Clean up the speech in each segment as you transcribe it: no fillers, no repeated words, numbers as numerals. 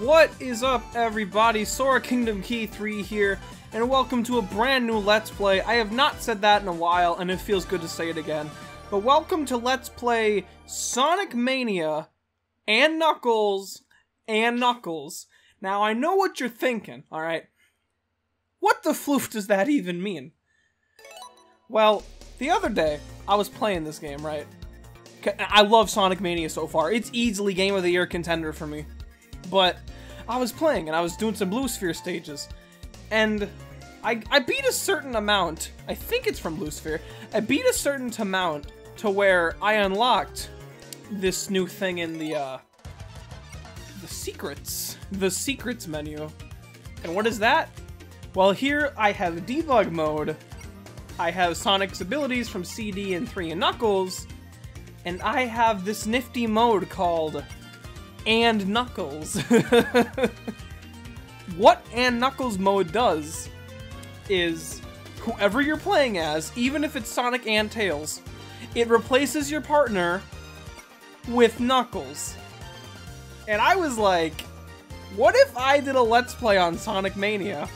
What is up, everybody? Sora Kingdom Key 3 here, and welcome to a brand new Let's Play. I have not said that in a while, and it feels good to say it again. But welcome to Let's Play Sonic Mania and Knuckles and Knuckles. Now, I know what you're thinking, alright? What the floof does that even mean? Well, the other day, I was playing this game, right? I love Sonic Mania so far. It's easily Game of the Year contender for me. But I was playing, and I was doing some Blue Sphere stages, and I beat a certain amount, I think it's from Blue Sphere, I beat a certain amount to where I unlocked this new thing in the secrets menu. And what is that? Well, here I have debug mode, I have Sonic's abilities from CD and 3 and Knuckles, and I have this nifty mode called and Knuckles. What and Knuckles mode does is whoever you're playing as, even if it's Sonic and Tails, it replaces your partner with Knuckles. And I was like, what if I did a Let's Play on Sonic Mania,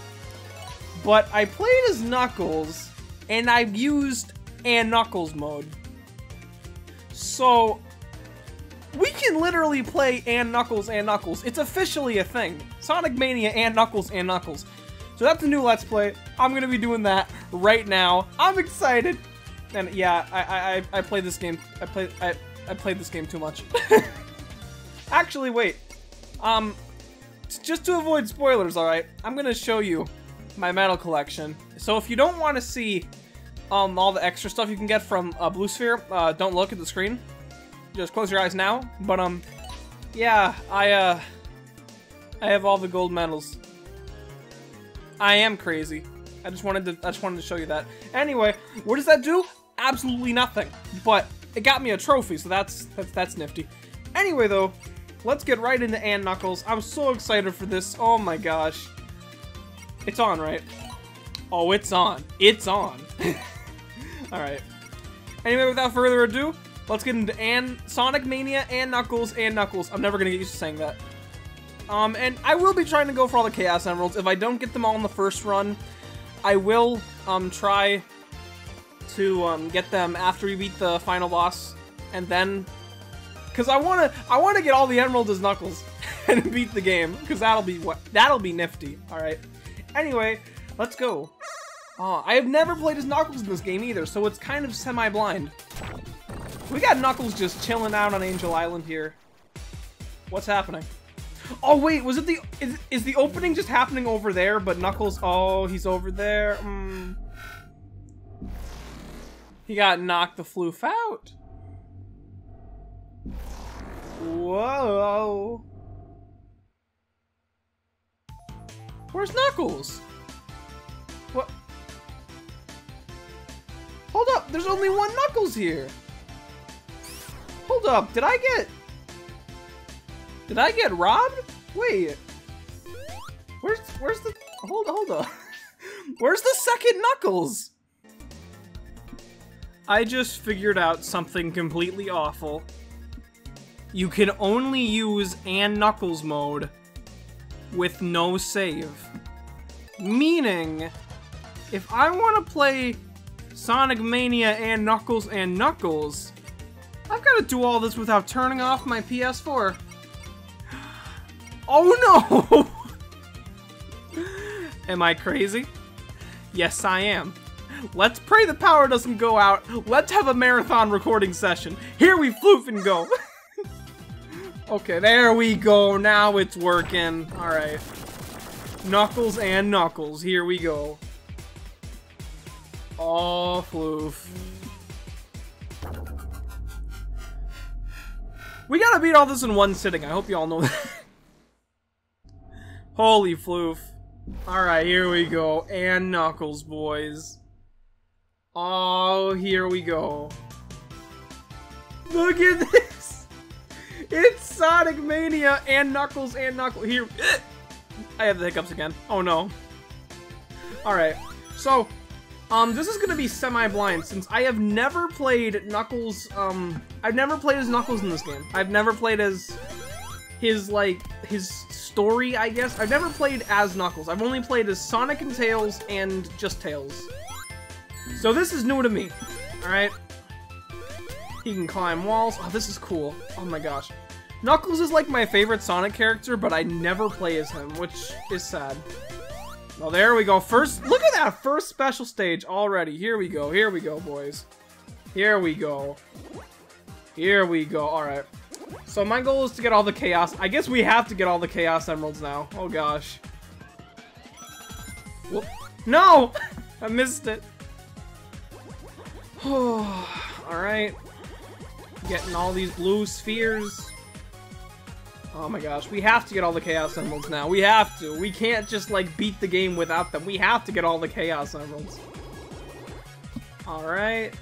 but I played as Knuckles and I used and Knuckles mode? So we can literally play and Knuckles and Knuckles. It's officially a thing. Sonic Mania and Knuckles and Knuckles. So that's a new Let's Play. I'm going to be doing that right now. I'm excited. And yeah, I played this game. I played this game too much. Actually, wait. Just to avoid spoilers, alright? I'm going to show you my medal collection. So if you don't want to see all the extra stuff you can get from Blue Sphere, don't look at the screen. Just close your eyes now, but, yeah, I have all the gold medals. I am crazy. I just wanted to show you that. Anyway, what does that do? Absolutely nothing, but it got me a trophy, so that's nifty. Anyway, though, let's get right into and Knuckles. I'm so excited for this. Oh my gosh. It's on, right? Oh, it's on. It's on. Alright. Anyway, without further ado, let's get into Sonic Mania and Knuckles and Knuckles. I'm never going to get used to saying that. And I will be trying to go for all the Chaos Emeralds. If I don't get them all in the first run, I will try to get them after we beat the final boss. And then, because I want to get all the Emeralds as Knuckles and beat the game, because that'll be nifty. All right. Anyway, let's go. I have never played as Knuckles in this game either, so it's kind of semi-blind. We got Knuckles just chilling out on Angel Island here. What's happening? Oh wait, was it is the opening just happening over there? But Knuckles, oh, he's over there. He got knocked the floof out. Whoa. Where's Knuckles? What? Hold up, there's only one Knuckles here. Hold up, did I get robbed? Wait, where's the, hold up, where's the second Knuckles? I just figured out something completely awful. You can only use and Knuckles mode with no save. Meaning, if I want to play Sonic Mania and Knuckles, I've got to do all this without turning off my PS4. Oh no! Am I crazy? Yes, I am. Let's pray the power doesn't go out. Let's have a marathon recording session. Here we floof and go. Okay, there we go. Now it's working. Alright. Knuckles and Knuckles. Here we go. Oh, floof. We gotta beat all this in one sitting, I hope you all know that. Holy floof. Alright, here we go. And Knuckles, boys. Oh, here we go. Look at this! It's Sonic Mania and Knuckles and Knuckles. Here. I have the hiccups again. Oh no. Alright, so, this is gonna be semi-blind since I have never played Knuckles, I've never played as Knuckles in this game. I've never played as his story, I guess. I've never played as Knuckles. I've only played as Sonic and Tails and just Tails. So this is new to me, alright? He can climb walls. Oh, this is cool. Oh my gosh. Knuckles is like my favorite Sonic character, but I never play as him, which is sad. Well, there we go. First, look at that first special stage already. Here we go, boys. Here we go. Here we go, alright. So my goal is to get all the Chaos. I guess we have to get all the Chaos Emeralds now. Oh gosh. Whoop. No! I missed it. Alright. Getting all these blue spheres. Oh my gosh, we have to get all the Chaos Emeralds now. We have to. We can't just like beat the game without them. We have to get all the Chaos Emeralds. Alright.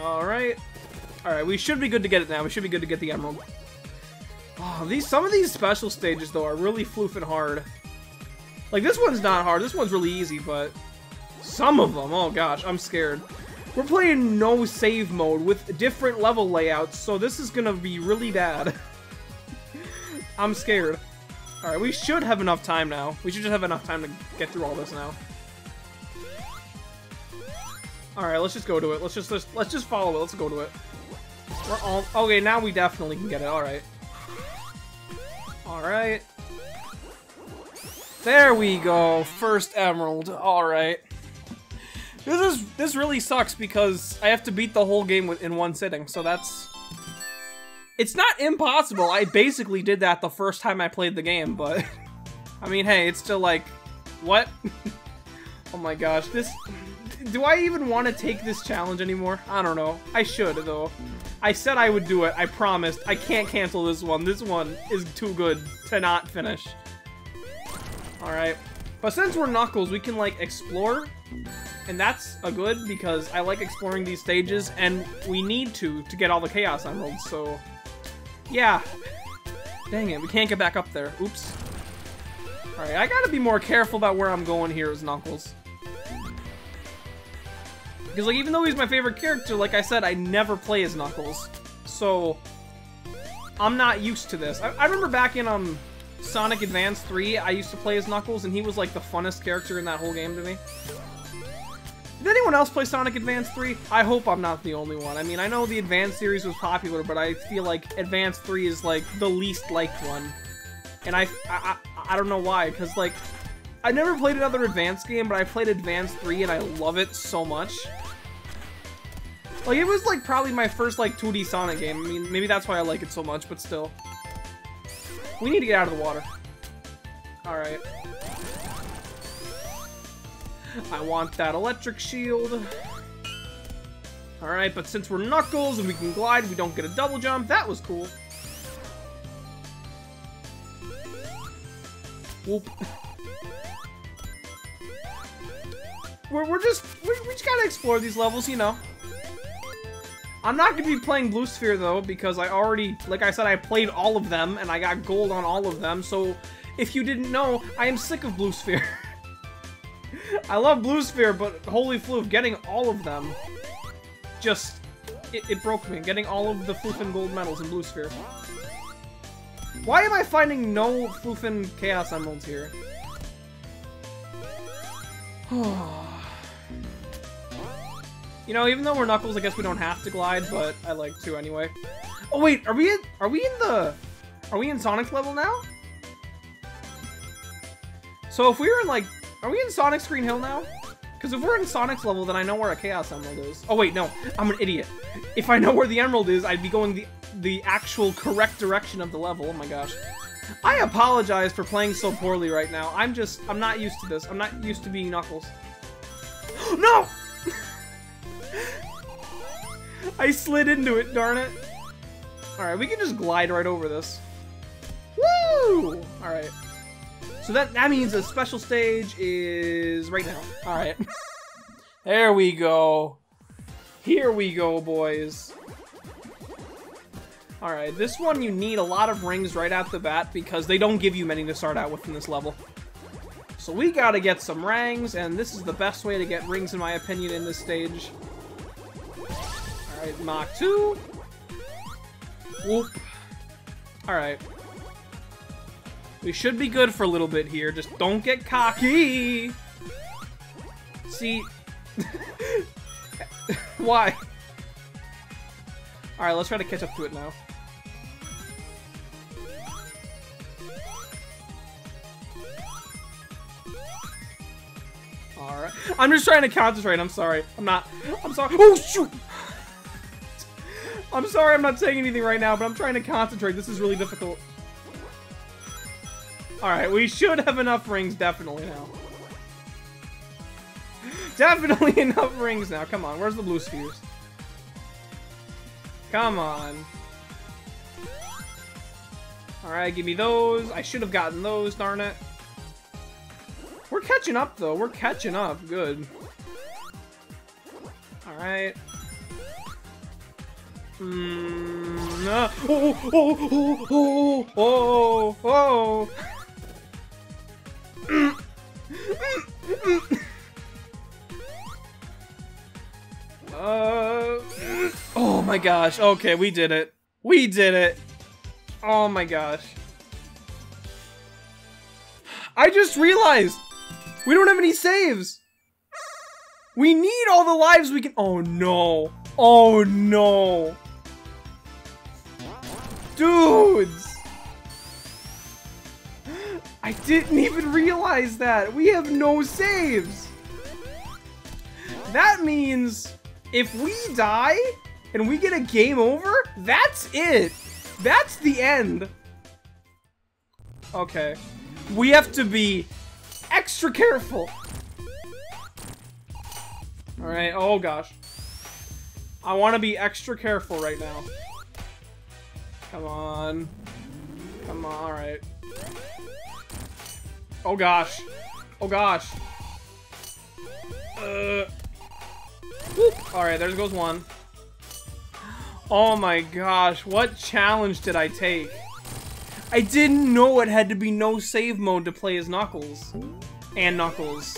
Alright. Alright, we should be good to get it now. We should be good to get the Emerald. Oh, some of these special stages though are really floofing hard. Like this one's not hard, this one's really easy, but some of them, oh gosh, I'm scared. We're playing no save mode with different level layouts, so this is gonna be really bad. I'm scared. Alright, we should have enough time now. We should just have enough time to get through all this now. Alright, let's just go to it. Let's just follow it. Let's go to it. We're all okay. Now we definitely can get it. All right. All right. There we go. First emerald. All right. This really sucks because I have to beat the whole game in one sitting. So it's not impossible. I basically did that the first time I played the game, but I mean, hey, it's still like what? Oh my gosh, this. Do I even want to take this challenge anymore? I don't know. I should, though. I said I would do it. I promised. I can't cancel this one. This one is too good to not finish. Alright. But since we're Knuckles, we can, like, explore. And that's a good, because I like exploring these stages, and we need to get all the Chaos Emeralds, so... yeah. Dang it, we can't get back up there. Oops. Alright, I gotta be more careful about where I'm going here as Knuckles. Because, like, even though he's my favorite character, like I said, I never play as Knuckles. So, I'm not used to this. I remember back in Sonic Advance 3, I used to play as Knuckles, and he was, like, the funnest character in that whole game to me. Did anyone else play Sonic Advance 3? I hope I'm not the only one. I mean, I know the Advance series was popular, but I feel like Advance 3 is, like, the least liked one. And I don't know why, because, like... I never played another Advance game, but I played Advance 3 and I love it so much. Like, it was, like, probably my first, like, 2D Sonic game. I mean, maybe that's why I like it so much, but still. We need to get out of the water. Alright. I want that electric shield. Alright, but since we're Knuckles and we can glide, we don't get a double jump. That was cool. Whoop. We just gotta explore these levels, you know. I'm not gonna be playing Blue Sphere though, because I already, like I said, I played all of them and I got gold on all of them. So, if you didn't know, I am sick of Blue Sphere. I love Blue Sphere, but holy floof, getting all of them just it broke me. Getting all of the floofin' gold medals in Blue Sphere. Why am I finding no floofin' Chaos Emeralds here? You know, even though we're Knuckles, I guess we don't have to glide, but I like to anyway. Oh wait, are we in Sonic's level now? So if we were in like, are we in Sonic's Green Hill now? Because if we're in Sonic's level, then I know where a Chaos Emerald is. Oh wait, no, I'm an idiot. If I know where the Emerald is, I'd be going the actual correct direction of the level. Oh my gosh. I apologize for playing so poorly right now. I'm not used to this. I'm not used to being Knuckles. No! I slid into it, darn it. Alright, we can just glide right over this. Woo! Alright. So that means the special stage is right now. Alright. There we go. Here we go, boys. Alright, this one you need a lot of rings right out the bat because they don't give you many to start out with in this level. So we gotta get some rings, and this is the best way to get rings in my opinion in this stage. Alright, Mach 2. Whoop. Alright. We should be good for a little bit here. Just don't get cocky! See... Why? Alright, let's try to catch up to it now. Alright. I'm just trying to concentrate, I'm sorry. I'm sorry. Oh, shoot! I'm sorry I'm not saying anything right now, but I'm trying to concentrate. This is really difficult. Alright, we should have enough rings, definitely now. Definitely enough rings now. Come on, where's the blue spheres? Come on. Alright, give me those. I should have gotten those, darn it. We're catching up, though. We're catching up. Good. Alright. No. Oh, oh, oh, oh, oh, oh, oh. Oh my gosh. Okay, we did it. We did it. Oh my gosh. I just realized we don't have any saves. We need all the lives we can. Oh no. Oh no. Dudes! I didn't even realize that! We have no saves! That means if we die and we get a game over, that's it! That's the end! Okay. We have to be extra careful! Alright, oh gosh. I want to be extra careful right now. Come on. Come on, alright. Oh gosh. Oh gosh. Alright, there goes one. Oh my gosh, what challenge did I take? I didn't know it had to be no save mode to play as Knuckles. And Knuckles.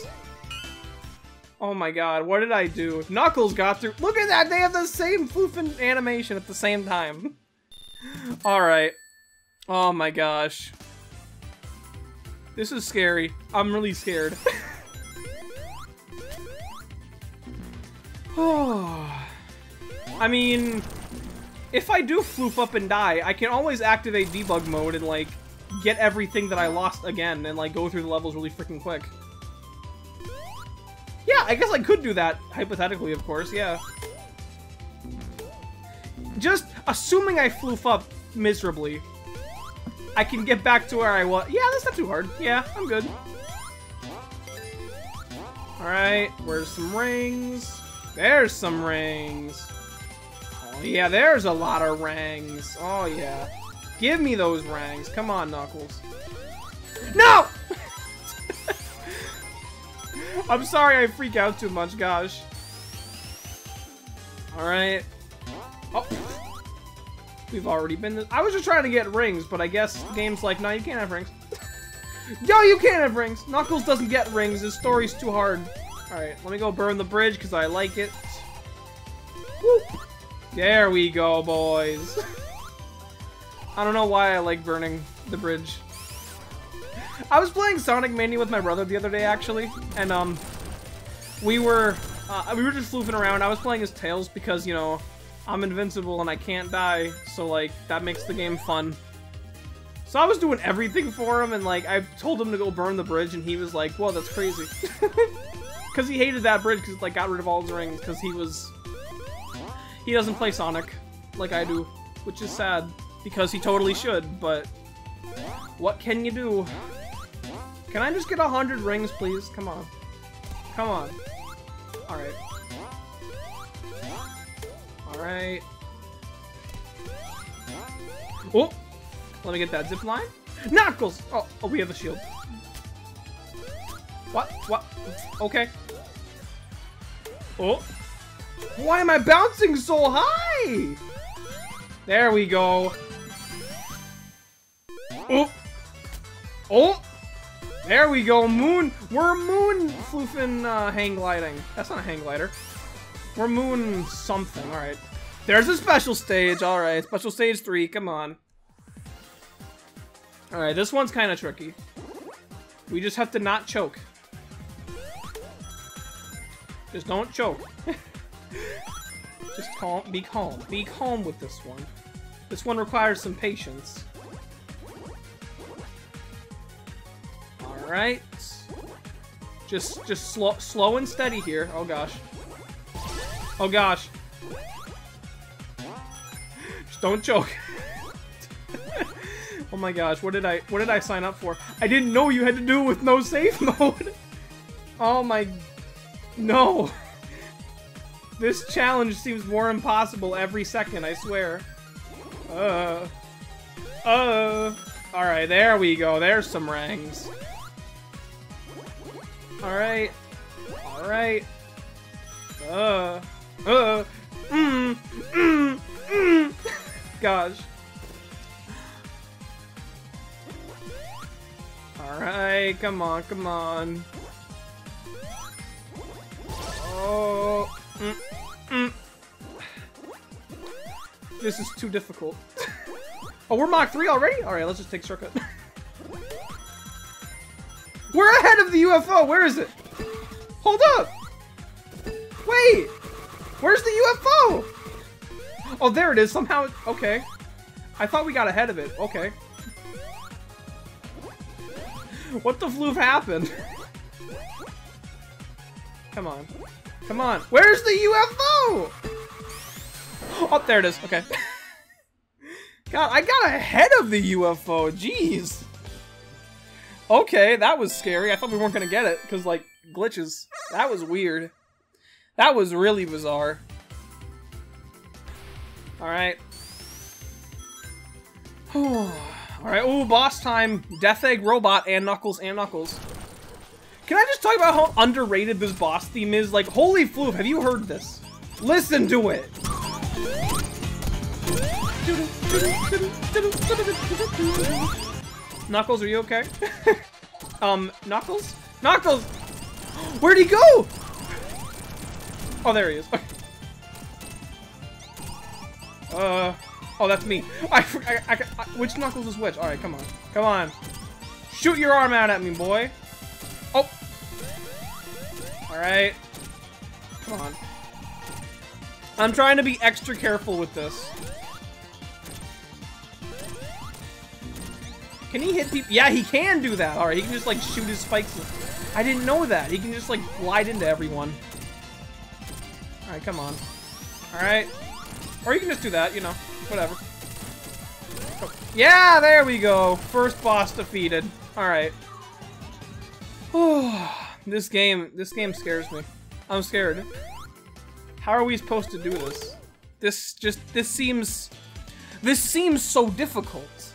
Oh my god, what did I do? Knuckles got through. Look at that, they have the same floofing animation at the same time. Alright. Oh my gosh. This is scary. I'm really scared. I mean, if I do floof up and die, I can always activate debug mode and, like, get everything that I lost again and, like, go through the levels really freaking quick. Yeah, I guess I could do that, hypothetically, of course, yeah. Just assuming I floof up miserably, I can get back to where I was. Yeah, that's not too hard. Yeah, I'm good. Alright, where's some rings? There's some rings. Oh, yeah, there's a lot of rings. Oh, yeah. Give me those rings. Come on, Knuckles. No! I'm sorry I freak out too much, gosh. Alright. Oh. We've already been this. I was just trying to get rings, but I guess game's like, no, you can't have rings. Yo, you can't have rings! Knuckles doesn't get rings, his story's too hard. Alright, let me go burn the bridge, because I like it. Whoop! There we go, boys. I don't know why I like burning the bridge. I was playing Sonic Mania with my brother the other day, actually, and, we were just floofing around. I was playing as Tails because, you know, I'm invincible and I can't die, so, like, that makes the game fun. So I was doing everything for him, and, like, I told him to go burn the bridge, and he was like, whoa, that's crazy. Because he hated that bridge, because it, like, got rid of all his rings, because he was... He doesn't play Sonic like I do, which is sad, because he totally should, but... What can you do? Can I just get 100 rings, please? Come on. Come on. Alright. Alright. Oh! Let me get that zip line. Knuckles! Oh, oh, we have a shield. What? What? Okay. Oh. Why am I bouncing so high? There we go. Oh. Oh. There we go. Moon. We're moon floofing hang gliding. That's not a hang glider. We're moon something, alright. There's a special stage, alright. Special stage 3, come on. Alright, this one's kind of tricky. We just have to not choke. Just don't choke. Just calm, be calm. Be calm with this one. This one requires some patience. Alright. Just slow and steady here. Oh gosh. Oh gosh. Just don't choke. Oh my gosh, what did I sign up for? I didn't know you had to do it with no save mode. Oh my, no. This challenge seems more impossible every second, I swear. All right, there we go. There's some rangs. All right. All right. Gosh. Alright, come on, come on. Oh. This is too difficult. Oh, we're Mach 3 already? Alright, let's just take shortcut. We're ahead of the UFO! Where is it? Hold up! Wait! Where's the UFO? Oh, there it is. Somehow, okay. I thought we got ahead of it. Okay. What the floof happened? Come on. Come on. Where's the UFO? Oh, there it is. Okay. God, I got ahead of the UFO. Jeez. Okay, that was scary. I thought we weren't gonna get it, because, like, glitches. That was weird. That was really bizarre. Alright. Oh. Alright, ooh, boss time. Death Egg Robot and Knuckles and Knuckles. Can I just talk about how underrated this boss theme is? Like, holy floof, have you heard this? Listen to it! Knuckles, are you okay? Knuckles? Knuckles! Where'd he go? Oh, there he is. Okay. Oh, that's me. Which Knuckles is which? Alright, come on. Come on. Shoot your arm out at me, boy. Oh. Alright. Come on. I'm trying to be extra careful with this. Can he hit people? Yeah, he can do that. Alright, he can just, like, shoot his spikes. I didn't know that. He can just, like, glide into everyone. Alright, come on. Alright. Or you can just do that, you know. Whatever. Oh. Yeah, there we go. First boss defeated. Alright. This game scares me. I'm scared. How are we supposed to do this? This seems so difficult.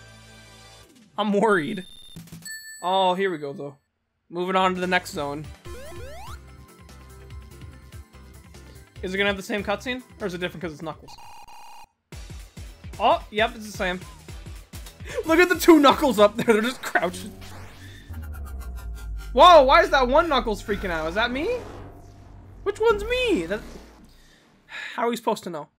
I'm worried. Oh, here we go though. Moving on to the next zone. Is it gonna have the same cutscene? Or is it different because it's Knuckles? Oh, yep, it's the same. Look at the two Knuckles up there. They're just crouching. Whoa, why is that one Knuckles freaking out? Is that me? Which one's me? How are we supposed to know?